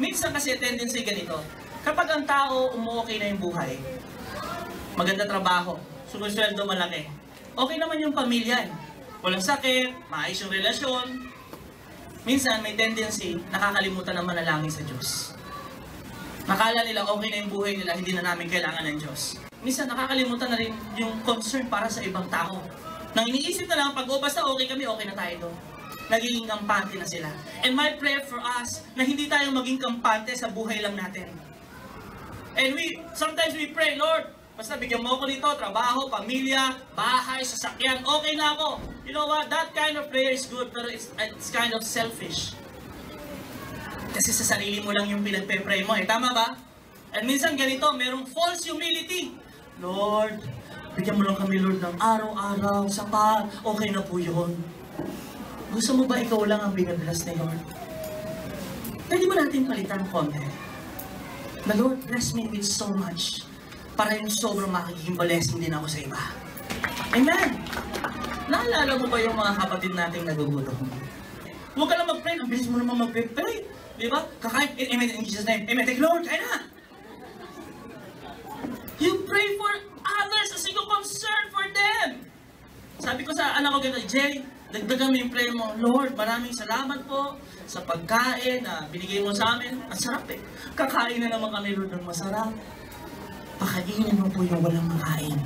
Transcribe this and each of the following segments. Minsan kasi tendency ganito, kapag ang tao umu-okay na yung buhay, maganda trabaho, sumusweldo malaki, okay naman yung pamilya, walang sakit, maayos yung relasyon, minsan may tendency, nakakalimutan na manalangin sa Diyos. Nakala nila okay na yung buhay nila, hindi na namin kailangan ng Diyos. Minsan nakakalimutan na rin yung concern para sa ibang tao. Nang iniisip na lang, pag o basta okay kami, okay na tayo doon. Nagiging kampante na sila. And my prayer for us, na hindi tayo maging kampante sa buhay lang natin. And sometimes we pray, Lord, basta bigyan mo ko dito, trabaho, pamilya, bahay, sasakyan, okay na ako. You know what, that kind of prayer is good, pero it's kind of selfish. Kasi sa sarili mo lang yung pinagpe-pray mo, eh, tama ba? And minsan ganito, merong false humility. Lord, bigyan mo lang kami, Lord, ng araw-araw, sapat, okay na po yun. Gusto mo ba ikaw lang ang binabless ni Lord? Pwede ba natin palitan konti? The Lord bless me with so much para yung sobrang makikiging blessing din ako sa iba. Amen! Naalala mo ba yung mga kapatid nating nagugutom? Huwag ka lang mag-pray. Ang bilis mo naman mag-pray. Di ba? Kakain. In Jesus' name. Amen. Take Lord. Kaya na! You pray for others as you go concern for them. Sabi ko sa anak ko ganito, Jay, dagdagan mo yung prayer mo, Lord, maraming salamat po sa pagkain na binigay mo sa amin. Ang sarap eh. Kakain na naman kami, Lord, ng masarap. Pakainin mo po yung walang makain.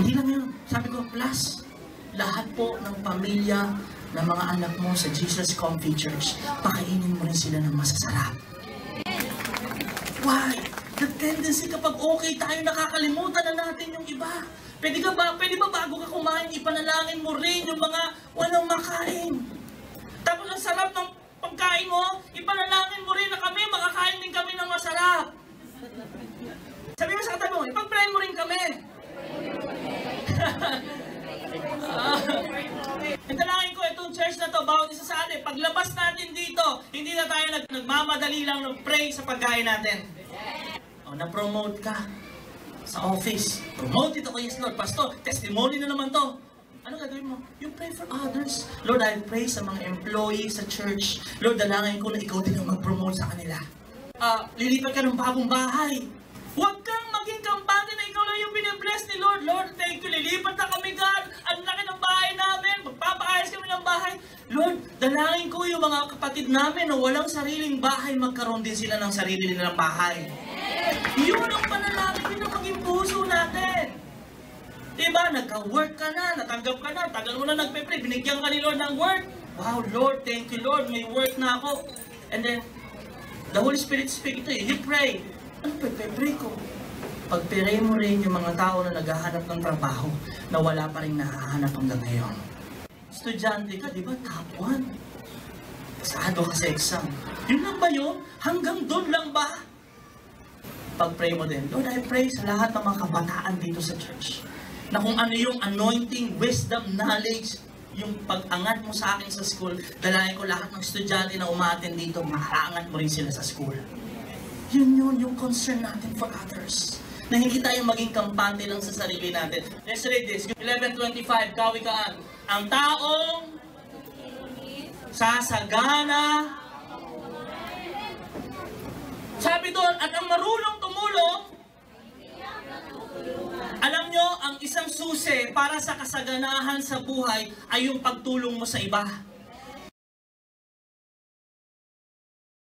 Hindi lang yun. Sabi ko, plus, lahat po ng pamilya ng mga anak mo sa Jesus Comfy Church, pakainin mo rin sila ng masasarap. Why? The tendency kapag okay tayo, nakakalimutan na natin yung iba. Pwede ba bago ka kumain, ipanalangin mo rin yung mga walang makain? Tapos ang sarap ng pagkain mo, ipanalangin mo rin na kami, makakain din kami ng masarap. Sabi mo sa katabi mo, ipag-pray mo rin kami. Itanangin ko itong church na to, bawat isa sa atin, paglabas natin dito, hindi na tayo nagmamadali lang ng pray sa pagkain natin. O, na-promote ka sa office. Promote ito ko, yes Lord. Pastor, testimony na naman to. Ano gagawin mo? You pray for others. Lord, I pray sa mga employees sa church. Lord, dalangin ko na ikaw din ang mag-promote sa kanila. Lilipat ka ng bagong bahay. Huwag kang maging kampante na ikaw lang yung binabless ni Lord. Lord, thank you. Lilipat na kami, God. Ang laki ng bahay namin. Magpapaayos kami ng bahay. Lord, dalangin ko yung mga kapatid namin na walang sariling bahay, magkaroon din sila ng sarili nilang bahay. Yun ang panalangin din ang maging puso natin. Diba? Nagka-work ka na, natanggap ka na, tagal mo na nagpe-pray, binigyan ka ni Lord ng work. Wow, Lord, thank you, Lord, may work na ako. And then, the Holy Spirit speak ito eh, you pray. Ano pe-pray ko? Pag-pray mo rin yung mga tao na naghahanap ng trabaho na wala pa rin nahahanap hanggang ngayon. Estudyante ka, diba? Top 1. Pasado ka sa exam. Yun lang ba yun? Hanggang doon lang ba? Pag-pray mo din. Lord, I pray sa lahat ng mga kabataan dito sa church na kung ano yung anointing, wisdom, knowledge, yung pag-angat mo sa akin sa school, dalayan ko lahat ng estudyante na umaattend dito, makaangat mo rin sila sa school. Yun yung concern natin for others. Na hindi tayo maging kampante lang sa sarili natin. Let's read this. 11:25, Kawikaan. Ang taong sasagana. Sabi doon, at ang marunong tumulong, alam nyo, ang isang susi para sa kasaganahan sa buhay ay yung pagtulong mo sa iba.